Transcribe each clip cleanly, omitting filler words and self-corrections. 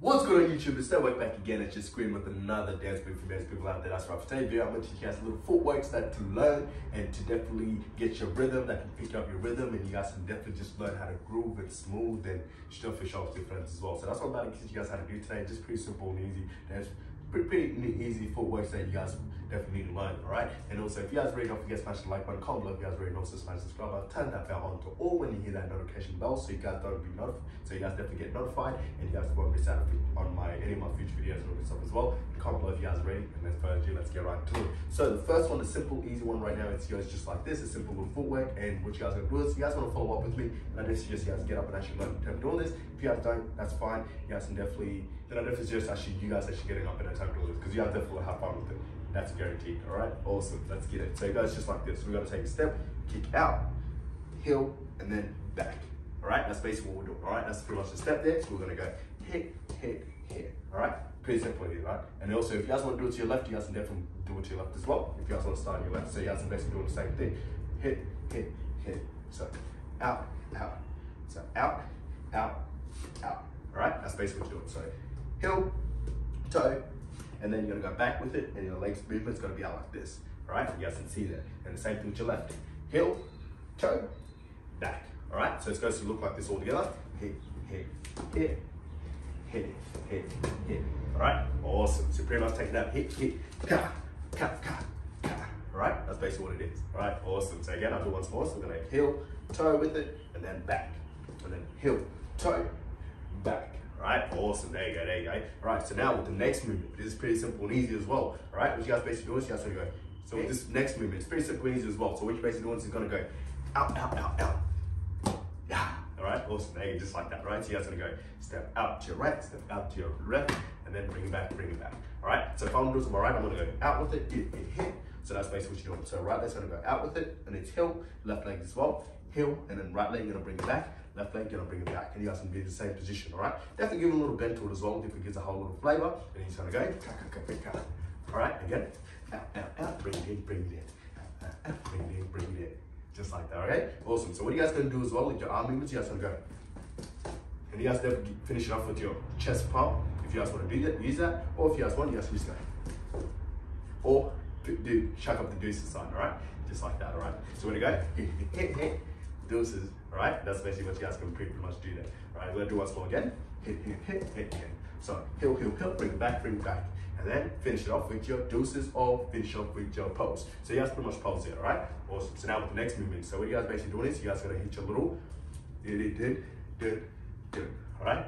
What's good on YouTube? It's David Wek back again at your screen with another dance move for dance people out there. That's right, for today's video I'm going to teach you guys a little footwork stuff to learn and to definitely get your rhythm, that can pick up your rhythm, and you guys can definitely just learn how to groove and smooth and stuff your shoulders with friends as well. So that's what I'm about to teach you guys how to do today. Just pretty simple and easy. That's pretty easy footwork that you guys definitely need to learn, alright? And also, if you guys already know, if you guys smash the like button, comment below. If you guys already know, also smash the subscribe button, turn that bell on to all when you hear that notification bell, so you guys don't be notified, so you guys definitely get notified, and you guys won't miss out on any of my future videos and all this stuff as well. And comment below if you guys are ready, and let's further ado, let's get right to it. So the first one, the simple, easy one right now, it's yours just like this, a simple little footwork, and what you guys are gonna do is, you guys wanna follow up with me, and I just suggest you guys get up and actually learn doing this. If you guys don't, that's fine. You guys can definitely, then I definitely suggest actually you guys actually getting up and time to do this, because you have to have fun with it. That's guaranteed. All right, awesome. Let's get it. So you guys just like this. We're gonna take a step, kick out, heel, and then back. All right, that's basically what we're doing. All right, that's pretty much the step there. So we're gonna go hit, hit, hit. All right, pretty simple here, right? And also, if you guys want to do it to your left, you guys can definitely do it to your left as well. If you guys want to start on your left, so you guys can basically do the same thing. Hit, hit, hit. So out, out. So out, out, out. All right, that's basically what you're doing. So heel, toe. And then you're gonna go back with it, and your legs movement's gonna be out like this. All right, you guys can see that. And the same thing with your left. Heel, toe, back. All right, so it's supposed to look like this all together. Hit, hit, hit, hit, hit, hit. All right, awesome. So pretty much take it out, hit, hit, ka, ka, ka, ka. All right, that's basically what it is. All right, awesome. So again, I'll do once more. So we're gonna heel, toe with it, and then back. And then heel, toe, back. Alright, awesome, there you go, there you go. Alright, so now with the next movement, this is pretty simple and easy as well. Alright, what you guys basically do is you guys gonna go. So with this next movement, it's pretty simple and easy as well. So what you're basically doing is you're gonna go out, out, out, out. Yeah. Alright, awesome, there you go, just like that, right? So you guys are gonna go step out to your right, step out to your left, and then bring it back, bring it back. Alright, so if I'm doing this on my right, I'm gonna go out with it, hit, hit, hit. So that's basically what you're doing. So right leg's gonna go out with it, and it's heel, left leg as well, heel, and then right leg, you're gonna bring it back. Left leg, you're gonna bring it back, and you guys can be in the same position, all right? Definitely give it a little bend to it as well, if it gives a whole lot of flavor, and you're just gonna go, all right, again, out, out, out, bring it in, out, out, out, bring it in, just like that, okay? Awesome, so what you guys gonna do as well, with your arm movements, you guys gonna go, and you guys definitely finish it off with your chest pump, if you guys wanna do that, use that, or if you guys want, you guys can just go, or do, chuck up the deuces sign, all right? Just like that, all right? So we're gonna go, hit, hit, deuces, alright? That's basically what you guys can pretty much do there. Alright, we're gonna do once more again. Hit, hit, hit, hit, hit. So heel, heel, heel, bring it back, and then finish it off with your deuces or finish off with your pose. So you guys pretty much pose here, alright? Awesome. So now with the next movement. So what you guys basically doing is you guys gonna hit your little did, alright?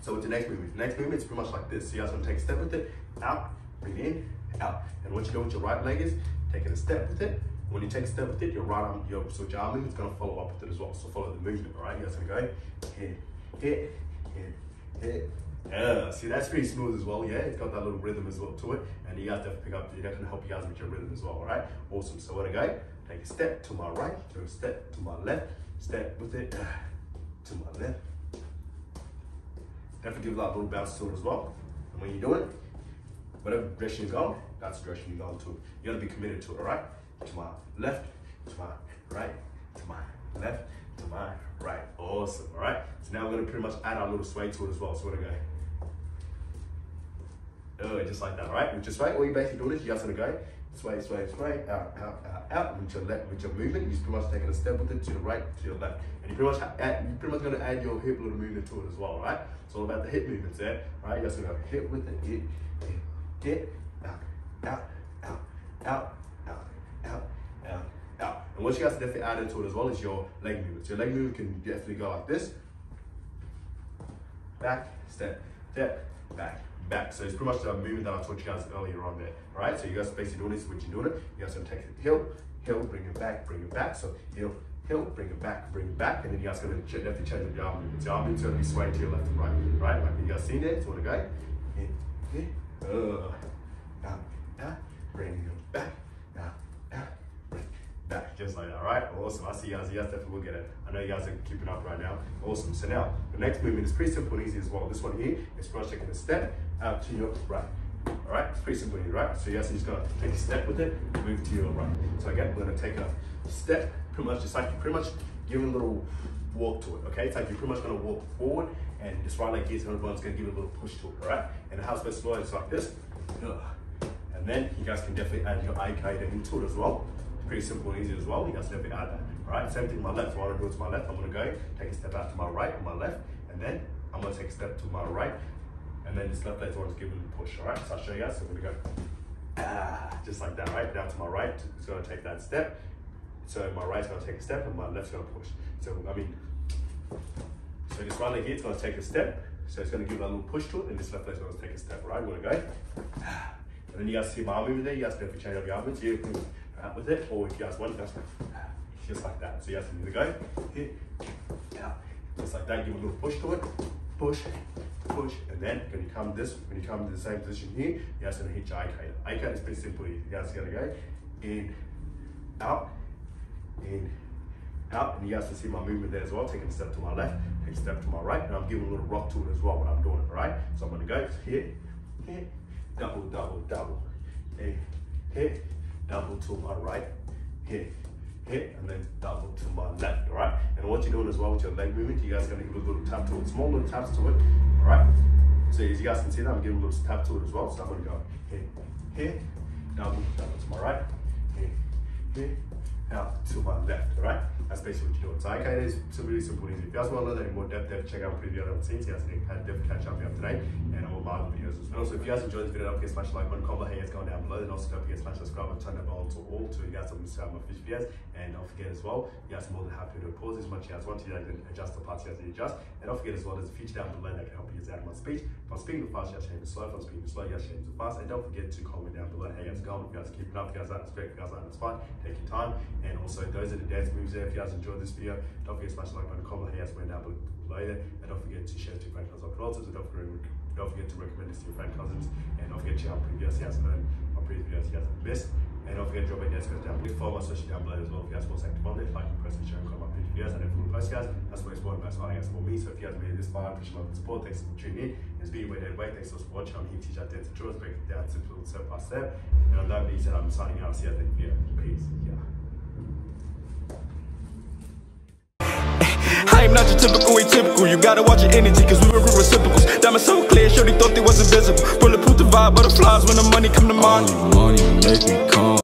So with the next movement is pretty much like this. So you guys gonna take a step with it, out, bring it in, out. And what you do with your right leg is taking a step with it. When you take a step with it, your right arm, your switch arm movement is going to follow up with it as well. So follow the movement, all right? You guys are going to go hit, hit, hit, hit. Yeah, see, that's pretty smooth as well, yeah? It's got that little rhythm as well to it. And you guys have to pick up, that's going to help you guys with your rhythm as well, all right? Awesome. So we're going to go take a step to my right, take a step to my left, step with it to my left. Definitely give that little bounce to it as well. And when you do it, whatever direction you go, that's the direction you go to. You got to be committed to it, all right? To my left, to my right, to my left, to my right. Awesome, all right? So now we're gonna pretty much add our little sway to it as well. So we're gonna go, just like that, all right? With your sway, all you're basically doing is you guys gonna go, sway, sway, sway, out, out, out, out. With your left, with your movement, you're pretty much taking a step with it to the right, to your left. And you're pretty much gonna add your hip little movement to it as well, all right? It's all about the hip movements there, all right? You guys gonna go hip with it, hip, hip, hip, out, out, out, out. And what you guys definitely add into it as well is your leg movement. So your leg movement can definitely go like this. Back, step, step, back, back. So it's pretty much the movement that I taught you guys earlier on there. All right, so you guys basically doing this, when you're doing it, you guys are gonna take it heel, heel, bring it back, so heel, heel, bring it back, and then you guys are gonna definitely change the arm movement. So your arm movement's gonna be swaying to your left and right, right? Like you guys seen there, so wanna go, hit, hit, down, down, bring it back, down, down. Back, just like that, all right? Awesome, I see you guys definitely will get it. I know you guys are keeping up right now. Awesome, so now, the next movement is pretty simple and easy as well. This one here is first taking a step out to your right, all right? It's pretty simple and easy, right? So you guys are just gonna take a step with it, move to your right. So again, we're gonna take a step, pretty much just like you, pretty much giving a little walk to it, okay? It's like you're pretty much gonna walk forward and just right like this, and everyone's gonna give it a little push to it, all right? And the house best floor is like this. And then you guys can definitely add your aikido into it as well. It's pretty simple and easy as well. You guys can definitely add that, all right? Same thing with my left. So what I do is my left, I'm gonna go, take a step out to my right and my left, and then I'm gonna take a step to my right, and then this left leg's always giving a push, all right? So I'll show you guys, so we're gonna go, just like that, right? Down to my right, it's gonna take that step. So my right's gonna take a step and my left's gonna push. So this right leg here, it's gonna take a step. So it's gonna give it a little push to it, and this left leg's gonna take a step, right? We're gonna go. And then you guys see my arm movement there, you guys definitely change up your arm movements, you can out with it, or if you guys want, that's just like that. So you guys need to go here, just like that, give a little push to it, push, push, and then when you come to the same position here, you guys are gonna hit your aikido. Aikido is pretty simple. You guys are gonna go in, out, in, out, and you guys can see my movement there as well. Taking a step to my left, take a step to my right, and I'm giving a little rock to it as well when I'm doing it, right? So I'm gonna go here, here, double, double, double, here, here, double to my right, here, here, and then double to my left, all right? And what you're doing as well with your leg movement, you guys are gonna give a little tap to it, small little taps to it, all right? So as you guys can see that, I'm giving a little tap to it as well. So I'm gonna go here, here, double, double to my right, here, here, out to my left, all right? That's basically what you're doing. So aikido is really simple and easy. If you guys want to learn that in more depth, check out my previous video that I've seen. So you guys can definitely catch up with me today and all my other videos as well. And also, if you guys enjoyed this video, don't forget to smash like button, comment, hey, it's going down below. And also, don't forget to smash subscribe and turn that bell on to all so you guys don't miss out on my future videos. And don't forget as well, you guys are more than happy to pause as much as you guys want to. You guys can adjust the parts you guys need to adjust. And don't forget as well, there's a feature down below that can help you guys out of my speech. If I'm speaking fast, you guys change it slow. If I'm speaking slow, you guys change it fast. And don't forget to comment down below, hey, guys, going. If you guys keep it up, if you guys aren't, it's great. If you guys aren't, it's fine. Take your time. And also, those are the dance moves there. If you guys enjoyed this video, don't forget to smash the like button, comment, hey, as went down below there. And don't forget to share it to your friends and relatives. And don't forget to recommend this to your friends and cousins. And don't forget to check out previous videos, my previous videos you guys have missed. And don't forget to drop my dance guys down below. Follow my social down below as well. If you guys want to active on there, like and press and share and comment my previous videos. And if you want to post, guys, that's what it's for. That's why I guess for me. So if you guys made it this far, I appreciate love and support. Thanks for tuning in. This video went David Wek. Thanks for watching. I'm here to teach our dance and children's break down to the step by step. And on that being said, I'm signing out. See you at the next video. Peace. Yeah. I am not your typical atypical, you gotta watch your energy cause we were real reciprocals. Diamonds so clear, sure they thought they was invisible. Bulletproof the vibe, butterflies when the money come to mind. Money make me calm.